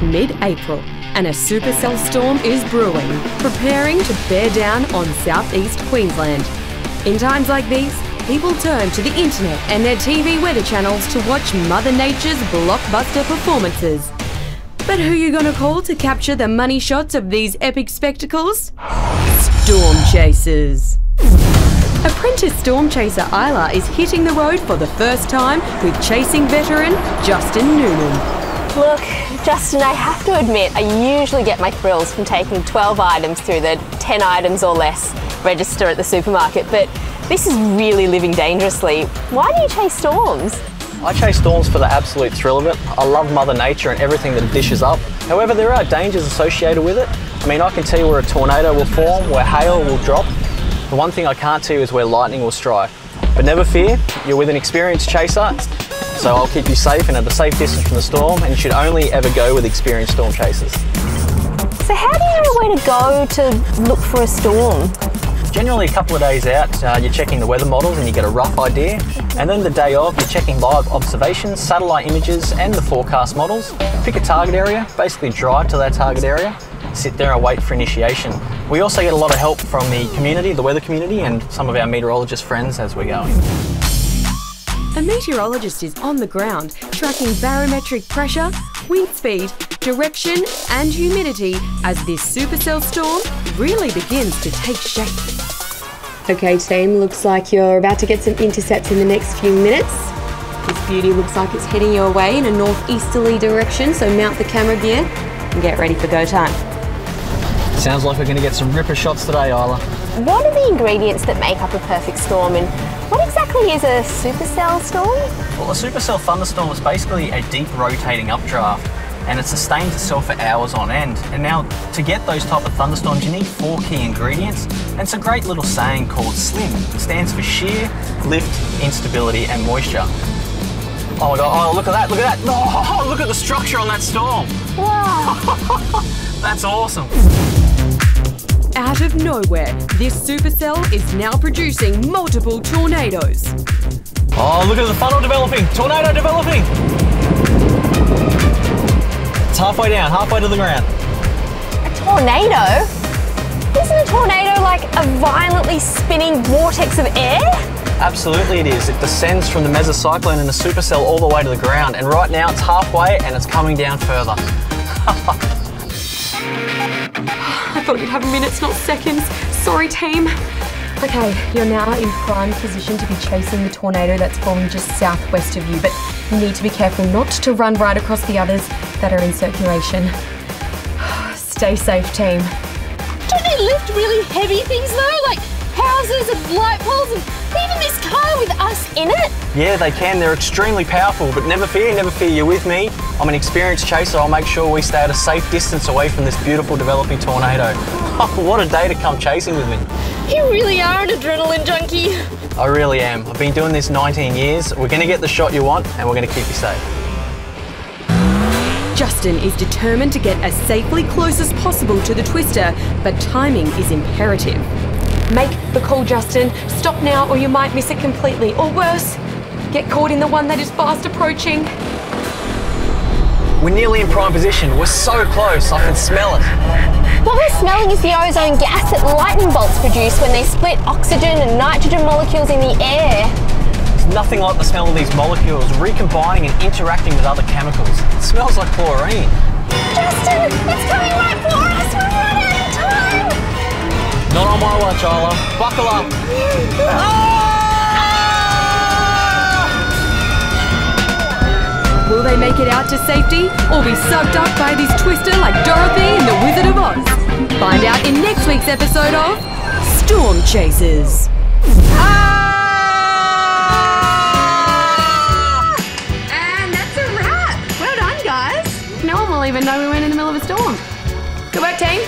It's mid-April and a supercell storm is brewing, preparing to bear down on southeast Queensland. In times like these, people turn to the internet and their TV weather channels to watch Mother Nature's blockbuster performances. But who are you gonna call to capture the money shots of these epic spectacles? Storm Chasers. Apprentice storm chaser Isla is hitting the road for the first time with chasing veteran Justin Noonan. Look, Justin, I have to admit, I usually get my thrills from taking 12 items through the 10 items or less register at the supermarket, but this is really living dangerously. Why do you chase storms? I chase storms for the absolute thrill of it. I love Mother Nature and everything that it dishes up. However, there are dangers associated with it. I mean, I can tell you where a tornado will form, where hail will drop. The one thing I can't tell you is where lightning will strike. But never fear, you're with an experienced chaser. So I'll keep you safe and at a safe distance from the storm, and you should only ever go with experienced storm chasers. So how do you know where to go to look for a storm? Generally a couple of days out, you're checking the weather models and you get a rough idea. And then the day of, you're checking live observations, satellite images and the forecast models. Pick a target area, basically drive to that target area, sit there and wait for initiation. We also get a lot of help from the community, the weather community, and some of our meteorologist friends as we're going. A meteorologist is on the ground, tracking barometric pressure, wind speed, direction and humidity as this supercell storm really begins to take shape. Okay team, looks like you're about to get some intercepts in the next few minutes. This beauty looks like it's heading your way in a northeasterly direction, so mount the camera gear and get ready for go time. Sounds like we're going to get some ripper shots today, Isla. What are the ingredients that make up a perfect storm, and what exactly is a supercell storm? Well, a supercell thunderstorm is basically a deep rotating updraft, and it sustains itself for hours on end. And now, to get those type of thunderstorms, you need four key ingredients, and it's a great little saying called SLIM. It stands for shear, lift, instability and moisture. Oh my God, oh, look at that, look at that. Oh, look at the structure on that storm. Wow. That's awesome. Out of nowhere, this supercell is now producing multiple tornadoes. Oh, look at the funnel developing, tornado developing. It's halfway down, halfway to the ground. A tornado? Isn't a tornado like a violently spinning vortex of air? Absolutely it is. It descends from the mesocyclone in the supercell all the way to the ground, and right now it's halfway and it's coming down further. I thought you'd have minutes, not seconds. Sorry, team. Okay, you're now in prime position to be chasing the tornado that's forming just southwest of you, but you need to be careful not to run right across the others that are in circulation. Stay safe, team. Don't they lift really heavy things though? Like houses and light poles and even this car with us in it? Yeah, they can. They're extremely powerful, but never fear, you're with me. I'm an experienced chaser. I'll make sure we stay at a safe distance away from this beautiful developing tornado. Oh, what a day to come chasing with me. You really are an adrenaline junkie. I really am. I've been doing this 19 years. We're going to get the shot you want and we're going to keep you safe. Justin is determined to get as safely close as possible to the twister, but timing is imperative. Make the call, Justin. Stop now or you might miss it completely. Or worse, get caught in the one that is fast approaching. We're nearly in prime position. We're so close, I can smell it. What we're smelling is the ozone gas that lightning bolts produce when they split oxygen and nitrogen molecules in the air. It's nothing like the smell of these molecules recombining and interacting with other chemicals. It smells like chlorine. Justin, it's coming right for us. We're running out of time. Not on my watch, Isla. Buckle up. Ah! Will they make it out to safety or be sucked up by this twister like Dorothy in The Wizard of Oz? Find out in next week's episode of Storm Chasers. Ah! And that's a wrap. Well done, guys. No one will even know we went in the middle of a storm. Good work, team.